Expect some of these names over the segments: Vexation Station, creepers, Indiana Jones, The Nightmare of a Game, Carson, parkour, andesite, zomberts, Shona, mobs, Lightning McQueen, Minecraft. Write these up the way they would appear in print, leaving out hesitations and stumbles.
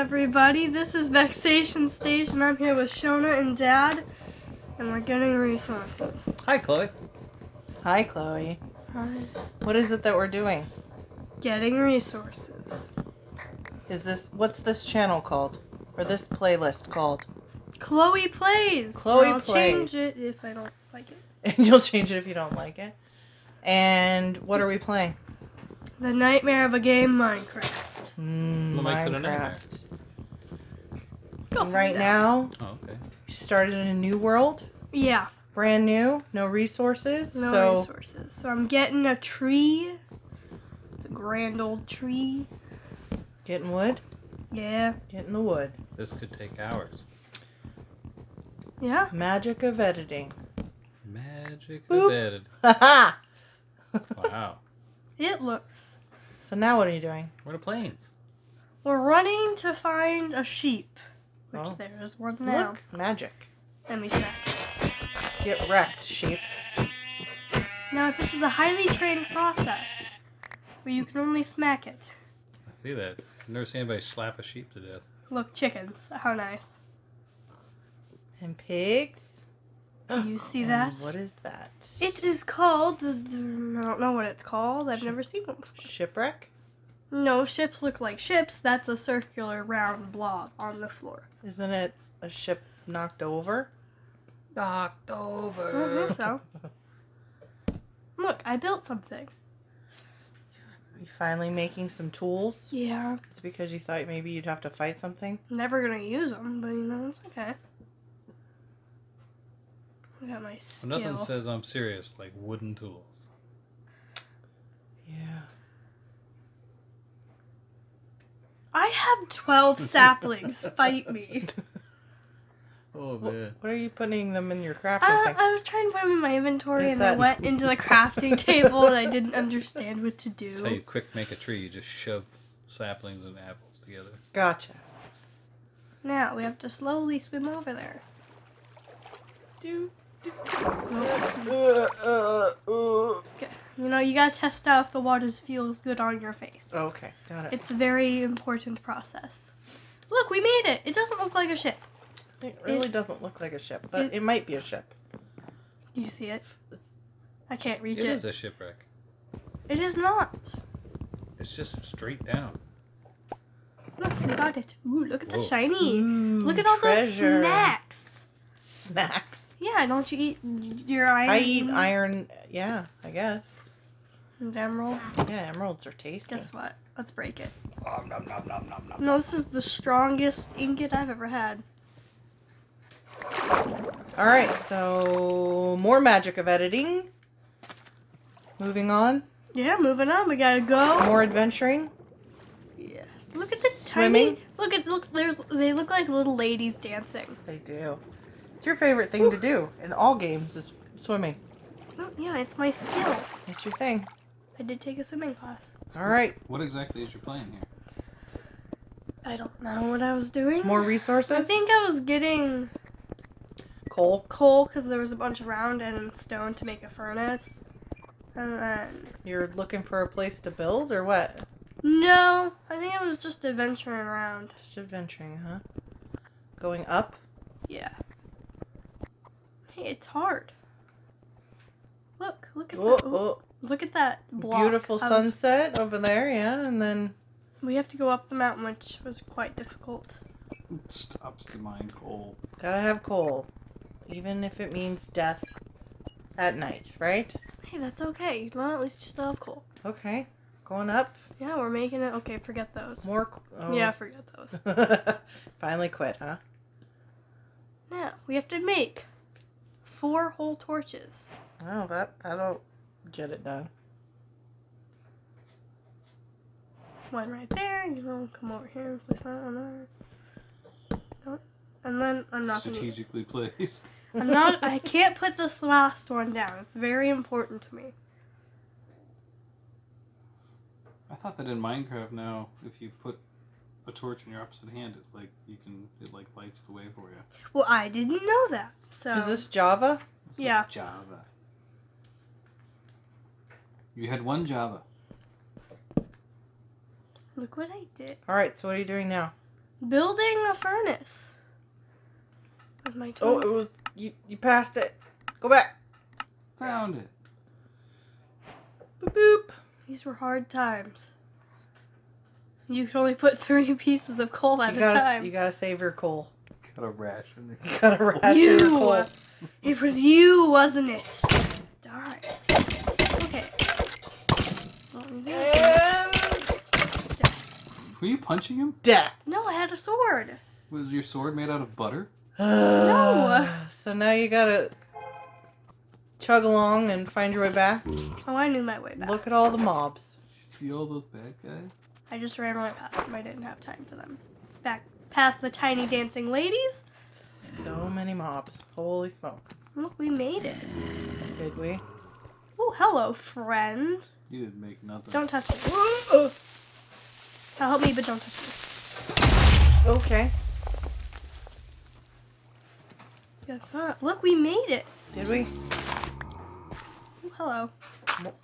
Everybody, this is Vexation Station. I'm here with Shona and Dad, and we're getting resources. Hi, Chloe. Hi, Chloe. Hi. What is it that we're doing? Getting resources. Is this, what's this channel called? Or this playlist called? Chloe Plays. Chloe Plays. I'll change it if I don't like it. And you'll change it if you don't like it. And what are we playing? The Nightmare of a Game, Minecraft. Minecraft. Right now, oh, okay. You started in a new world. Yeah. Brand new, no resources. No resources. So I'm getting a tree. It's a grand old tree. Getting wood? Yeah. Getting the wood. This could take hours. Yeah. Magic of editing. Magic of editing. Ha ha! Wow. It looks. So now what are you doing? We're in planes. We're running to find a sheep. Which there is one now. Look, magic. And we smack. Get wrecked, sheep. Now, this is a highly trained process where you can only smack it. I see that. I've never seen anybody slap a sheep to death. Look, chickens. How nice. And pigs. Do you see that? What is that? It is called... I don't know what it's called. I've never seen one before. Shipwreck? No, ships look like ships. That's a circular round blob on the floor. Isn't it a ship knocked over? Knocked over. I think so. Look, I built something. You finally making some tools? Yeah. It's because you thought maybe you'd have to fight something? I'm never going to use them, but you know, it's okay. I got my skill. Well, nothing says I'm serious like wooden tools. Yeah. I have 12 saplings. Fight me. Oh, man. What are you putting them in your crafting thing? I was trying to put them in my inventory, and I went into the crafting table, and I didn't understand what to do. That's how you quick make a tree. You just shove saplings and apples together. Gotcha. Now, we have to slowly swim over there. Okay. You know, you gotta test out if the water feels good on your face. Okay, got it. It's a very important process. Look, we made it! It doesn't look like a ship. It really doesn't look like a ship, but it might be a ship. Do you see it? I can't reach it. It is a shipwreck. It is not. It's just straight down. Look, we got it. Ooh, look at the shiny. Ooh, look at all those snacks. Snacks? Yeah, don't you eat your iron? I eat iron, yeah, I guess. And emeralds? Yeah, emeralds are tasty. Guess what? Let's break it. Nom, nom, nom, nom, nom, nom. No, this is the strongest ingot I've ever had. Alright, so more magic of editing. Moving on. Yeah, moving on. We gotta go. More adventuring. Yes. Look at the tiny... Look, it looks, they look like little ladies dancing. They do. It's your favorite thing to do in all games is swimming. Oh, yeah, it's my skill. It's your thing. I did take a swimming class. Alright. What exactly is your plan here? I don't know what I was doing. More resources? I think I was getting... Coal? Coal, because there was a bunch around and stone to make a furnace. And then... You're looking for a place to build, or what? No, I think I was just adventuring around. Just adventuring, huh? Going up? Yeah. It's hard. Look, look at that block. Beautiful sunset over there, yeah, and then we have to go up the mountain, which was quite difficult. It stops to mine coal. Gotta have coal, even if it means death at night, right? Hey, that's okay. Well, at least you still have coal. Okay, going up. Yeah, we're making it. Okay, forget those. More. Oh. Yeah, forget those. Finally quit, huh? Now we have to make 4 whole torches. Wow, that I don't get it done. One right there, you know, come over here and place that one there. And then I'm not strategically placed. I'm not, I can't put this last one down. It's very important to me. I thought that in Minecraft now, if you put a torch in your opposite hand, it like you can it like lights the way for you. Well, I didn't know that. So is this Java? This yeah. Is Java. You had one Java. Look what I did. Alright, so what are you doing now? Building a furnace. With my tool. Oh, it was you passed it. Go back. Found it. Boop boop. These were hard times. You can only put 30 pieces of coal at a time. You gotta save your coal. Gotta ration your coal. It was you, wasn't it? Darn. Okay. Were you punching him? Death. No, I had a sword. Was your sword made out of butter? No. So now you gotta chug along and find your way back. Oh, I knew my way back. Look at all the mobs. Did you see all those bad guys? I just ran right past them. I didn't have time for them. Back past the tiny dancing ladies. So many mobs. Holy smokes. Look, we made it. Did we? Oh, hello, friend. You didn't make nothing. Don't touch me. Oh. Help me, but don't touch me. Okay. Guess not. Look, we made it. Did we? Ooh, hello.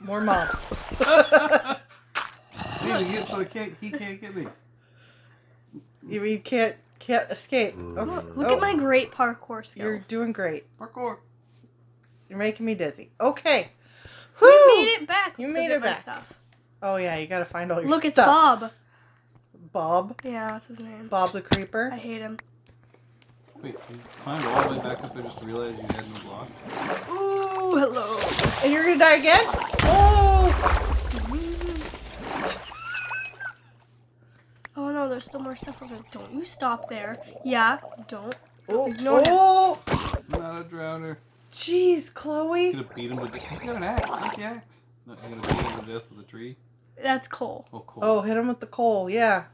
More mobs. So he can't get me. You can't escape. Okay. Look at my great parkour skills. You're doing great. Parkour. You're making me dizzy. Okay. Woo! You made it back. You made it back. Stuff. Oh yeah, you gotta find all your stuff. Look, it's Bob. Bob? Yeah, that's his name. Bob the Creeper. I hate him. Wait, you climbed all the way back up and just realized you had no block? Ooh, hello. And you're gonna die again? Oh! Oh no, there's still more stuff over there. Don't you stop there. Yeah, don't. Oh, ignore him. I'm not a drowner. Jeez, Chloe. I'm gonna beat him with the axe. Take the axe. No, I'm gonna beat him to death with a tree. That's coal. Oh, coal. Oh, hit him with the coal, yeah.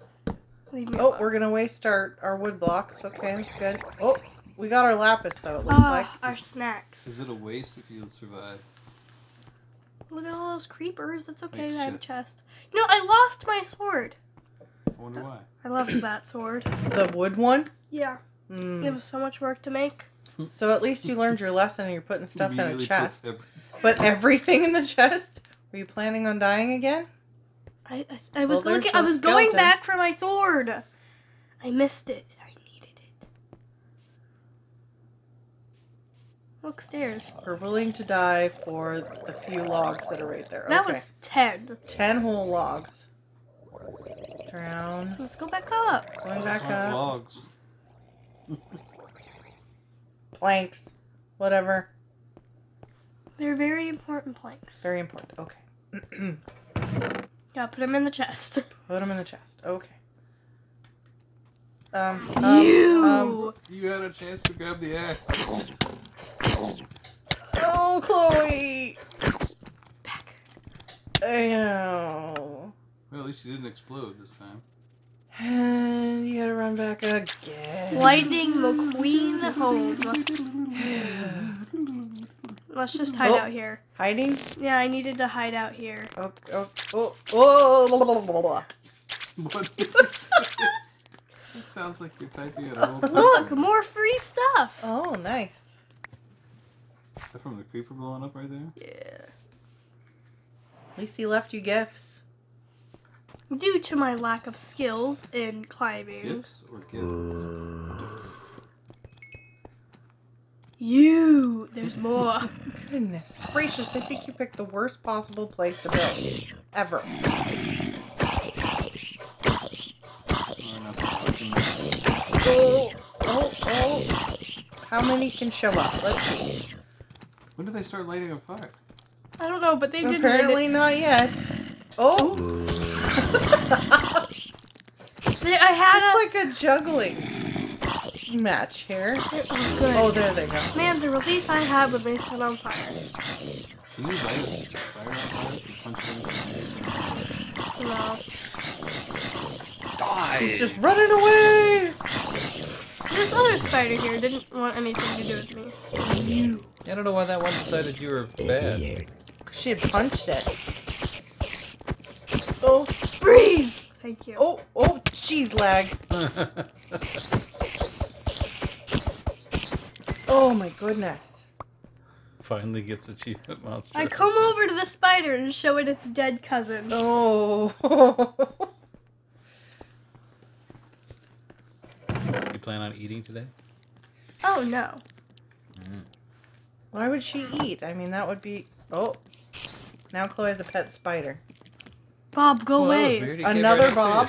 Leave me alone. We're gonna waste our wood blocks. Okay, that's good. Oh, we got our lapis though, it looks like. Our snacks. Is it a waste if you survive? Look at all those creepers. That's okay, I have a chest. You know, I lost my sword. I wonder why. I loved that sword. The wood one? Yeah. Mm. It was so much work to make. So at least you learned your lesson and you're putting stuff in a chest. But everything in the chest? Were you planning on dying again? I was looking. I was going back for my sword. I missed it. I needed it. Look, stairs. We're willing to die for the few logs that are right there. Okay. That was 10. 10 whole logs. Drown. Let's go back up. Going back up. Logs. Planks. Whatever. They're very important planks. Very important. Okay. Yeah, put them in the chest. Put them in the chest. Okay. You had a chance to grab the axe. Oh, Chloe! Back. Oh. Well, at least you didn't explode this time. And you gotta run back again. Lightning McQueen home. Let's just hide out here. Hiding? Yeah, I needed to hide out here. Oh. What? It sounds like you're typing at all. Look, more free stuff. Oh, nice. Is that from the creeper blowing up right there? Yeah. At least he left you gifts. Due to my lack of skills in climbing. Gifts or gifts? You! There's more. Goodness gracious, I think you picked the worst possible place to build. Ever. Oh. How many can show up? Let's see. When did they start lighting a fire? I don't know, but they didn't. Apparently not yet. Oh! It's like a juggling match here. It was good. Oh, there they go. Man, the relief I had when they set on fire. Can you light a fire on fire? No. Die! He's just running away! This other spider here didn't want anything to do with me. You. I don't know why that one decided you were bad. She had punched it. Oh, freeze! Thank you. Oh, jeez, lag. Oh my goodness. Finally gets achievement monster. I come over to the spider and show it its dead cousin. Oh. You plan on eating today? Oh no. Mm. Why would she eat? I mean, that would be... Oh. Now Chloe has a pet spider. Bob, go away. Another Bob?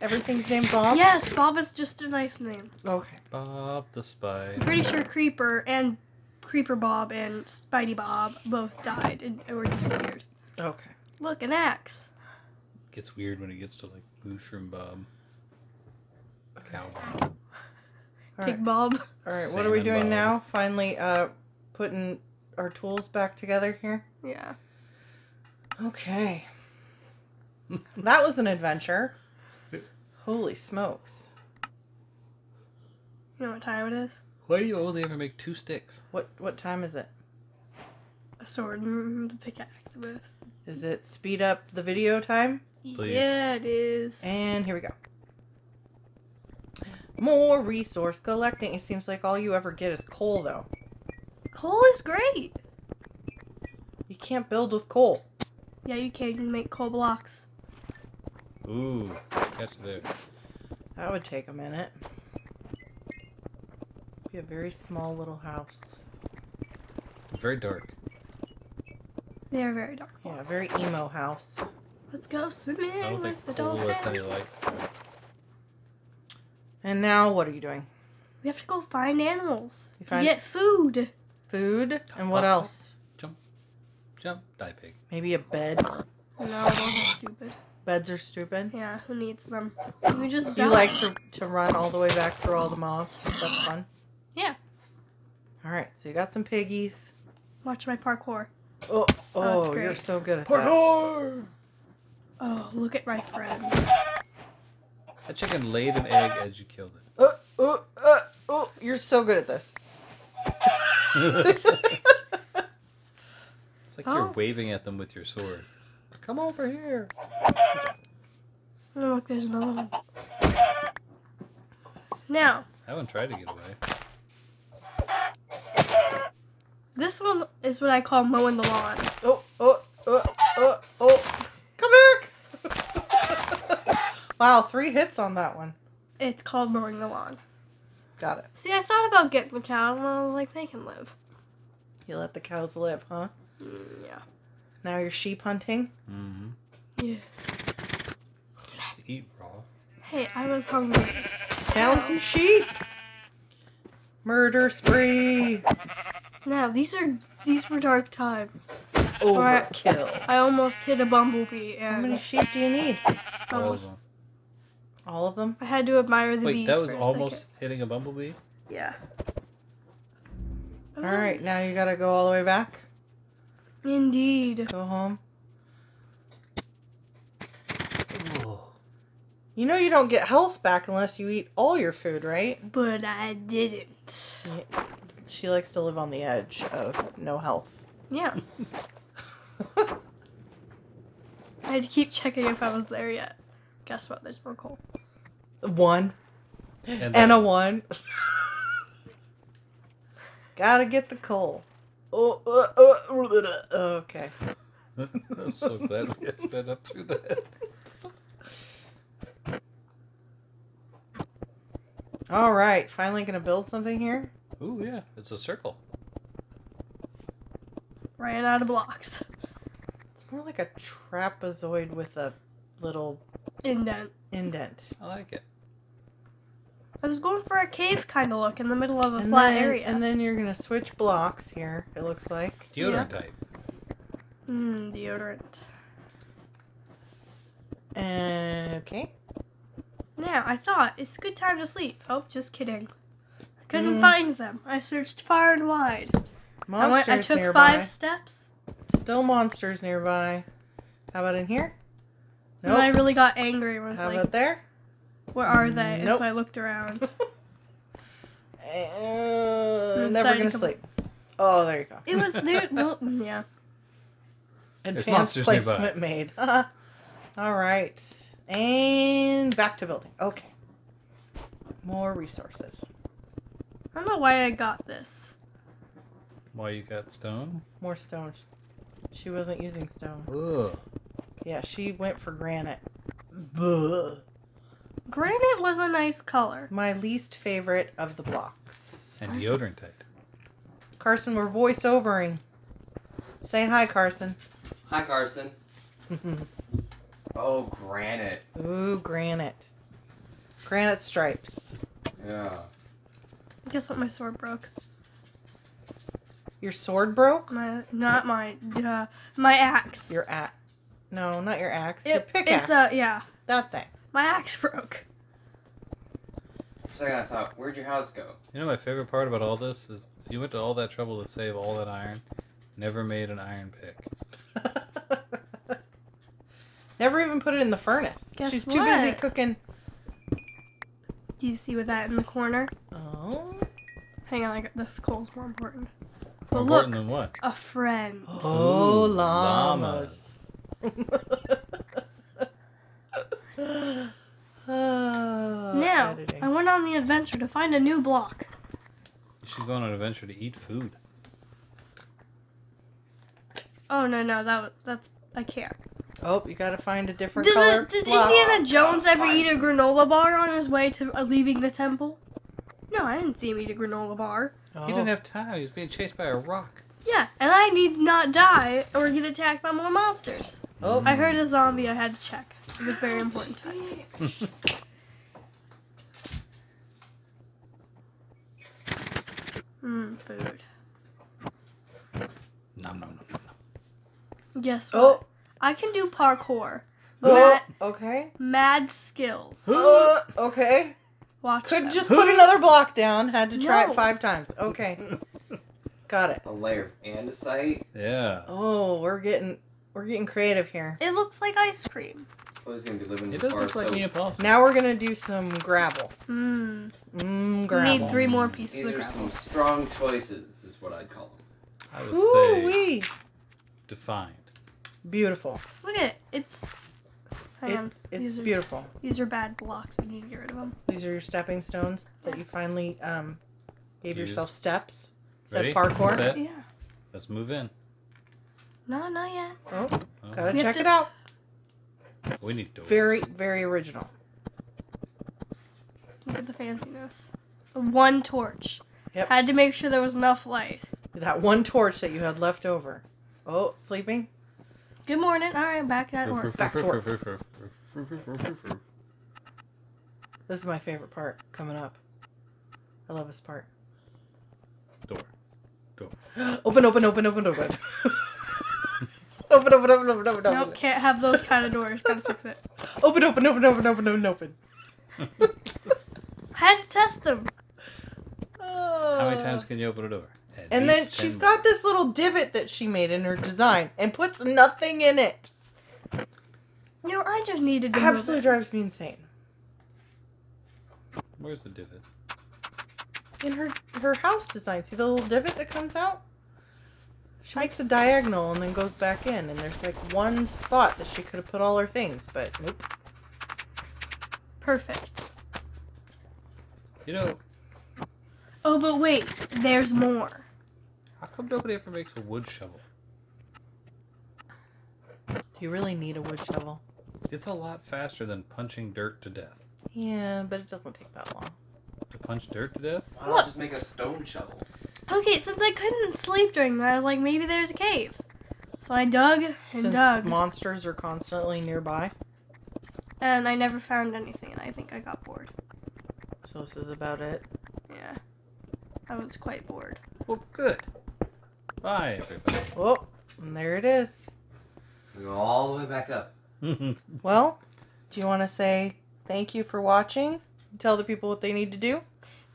Everything's named Bob? Yes, Bob is just a nice name. Okay. Bob the spider. I'm pretty sure Creeper and... Creeper Bob and Spidey Bob both died and were disappeared. Okay. Look, an axe. It gets weird when it gets to like Mushroom Bob, Cow Bob, Pig Bob. All right, what are we doing now? Finally, putting our tools back together here. Yeah. Okay. That was an adventure. Holy smokes! You know what time it is? Why do you only ever make 2 sticks? What time is it? A sword and a pickaxe with. Is it speed up the video time? Please. Yeah, it is. And here we go. More resource collecting. It seems like all you ever get is coal, though. Coal is great. You can't build with coal. Yeah, you can. You can make coal blocks. Ooh, catch there. That would take a minute. Be a very small little house. Very dark. They are very dark. Yeah, a very emo house. Let's go swimming with the dolphins. Like. And now, what are you doing? We have to go find animals to get food. Food and what else? Jump, jump, die pig. Maybe a bed. No, those are stupid. Beds are stupid. Yeah, who needs them? We just die. You like to run all the way back through all the mobs. That's fun. Yeah. Alright, so you got some piggies. Watch my parkour. Oh, oh you're so good at parkour! That. Oh, look at my friends. That chicken laid an egg as you killed it. Oh, oh, oh, oh, you're so good at this. It's like you're waving at them with your sword. Come over here. Oh, look, there's another one. Now. That one tried to get away. This one is what I call mowing the lawn. Oh, oh, oh, oh, oh. Come back! Wow, 3 hits on that one. It's called mowing the lawn. Got it. See, I thought about getting the cow, and I was like, they can live. You let the cows live, huh? Yeah. Now you're sheep hunting? Mm-hmm. Yeah. Just eat raw. Hey, I was hungry. Found some sheep! Murder spree! Now these were dark times. Overkill. I almost hit a bumblebee. And how many sheep do you need? All of them. All of them? I had to admire the bees. Wait, that was almost hitting a bumblebee? Yeah. All right, now you gotta go all the way back. Indeed. Go home. Oh. You know you don't get health back unless you eat all your food, right? But I didn't. Yeah. She likes to live on the edge of no health. Yeah. I had to keep checking if I was there yet. Guess what? There's more coal. 1. And a 1. Gotta get the coal. Oh, okay. I'm so glad we had that up through that. All right. Finally gonna build something here. Ooh, yeah. It's a circle. Ran out of blocks. It's more like a trapezoid with a little... indent. Indent. I like it. I was going for a cave kind of look in the middle of a flat area. And then you're going to switch blocks here, it looks like. Deodorant type. Mmm, deodorant. Okay. Now, I thought, it's a good time to sleep. Oh, just kidding. Couldn't find them. I searched far and wide. Monsters I took nearby. 5 steps. Still monsters nearby. How about in here? Nope. And I really got angry. Was How like, about there? Where are they? Nope. And so I looked around. Never gonna sleep. Oh, there you go. It was there. Well, yeah. Advanced placement made. All right, and back to building. Okay. More resources. I don't know why I got this. Why you got stone? More stone. She wasn't using stone. Ugh. Yeah, she went for granite. Ugh. Granite was a nice color. My least favorite of the blocks. And deodorantite. Carson, we're voiceovering. Say hi, Carson. Hi, Carson. Oh, granite. Ooh, granite. Granite stripes. Yeah. Guess what? My sword broke. Your sword broke? Not my axe. Your axe. No, not your axe. Your pickaxe. It's yeah. That thing. My axe broke. For a second I thought, where'd your house go? You know my favorite part about all this is you went to all that trouble to save all that iron. Never made an iron pick. Never even put it in the furnace. Guess She's what? Too busy cooking. Do you see with that in the corner? Oh. Hang on, I got, this coal's more important. More important than what? A friend. Oh, llamas. Now, I went on the adventure to find a new block. You should go on an adventure to eat food. Oh, no, that's... I can't. Oh, you gotta find a different color. Did Indiana Jones ever eat a granola bar on his way to leaving the temple? No, I didn't see him eat a granola bar. Oh. He didn't have time. He was being chased by a rock. Yeah, and I need not die or get attacked by more monsters. Oh. I heard a zombie. I had to check. It was very important time. Food. Nom nom nom nom. Guess what? Oh. I can do parkour. Oh, okay. Mad skills. Okay. Watch Could just put another block down. Had to try it 5 times. Okay. Got it. A layer of andesite. Yeah. Oh, we're getting creative here. It looks like ice cream. I was gonna be living in the car, so... like now we're gonna do some gravel. Gravel. Need 3 more pieces of gravel. These are some strong choices, is what I'd call them. I would say defined. Beautiful. Look at it. It's beautiful. These are bad blocks. We need to get rid of them. These are your stepping stones that you finally gave yourself steps. Ready? Parkour. Set. Yeah. Let's move in. No, not yet. Oh. Gotta check it out. We need doors. Very, very original. Look at the fanciness. 1 torch. Yep. Had to make sure there was enough light. That 1 torch that you had left over. Oh, sleeping. Good morning. All right, back at work. Back to work. This is my favorite part coming up. I love this part. Door. Open. Open. Nope, can't have those kind of doors. Gotta fix it. Open. I had to test them. How many times can you open a door? And then she's got this little divot that she made in her design and puts nothing in it. You know, I just needed to absolutely drives me insane. Where's the divot? In her house design. See the little divot that comes out? She makes a diagonal and then goes back in, and there's like 1 spot that she could have put all her things, but nope. Perfect. You know... Oh, but wait. There's more. How come nobody ever makes a wood shovel? Do you really need a wood shovel? It's a lot faster than punching dirt to death. Yeah, but it doesn't take that long. To punch dirt to death? Why don't I just make a stone shovel? Okay, since I couldn't sleep during that, I was like, maybe there's a cave. So I dug and dug. Monsters are constantly nearby. And I never found anything, and I think I got bored. So this is about it? Yeah. I was quite bored. Well, good. Bye, everybody. Oh, and there it is. We go all the way back up. Well, do you want to say thank you for watching? Tell the people what they need to do?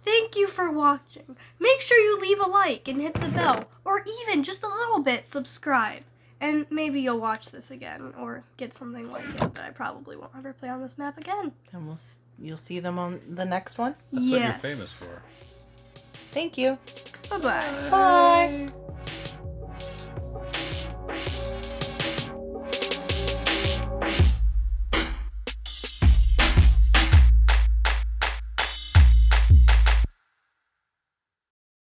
Thank you for watching. Make sure you leave a like and hit the bell, or even just a little bit, subscribe. And maybe you'll watch this again, or get something like it that I probably won't ever play on this map again. And you'll see them on the next one? That's what you're famous for. Thank you. Bye-bye. Bye.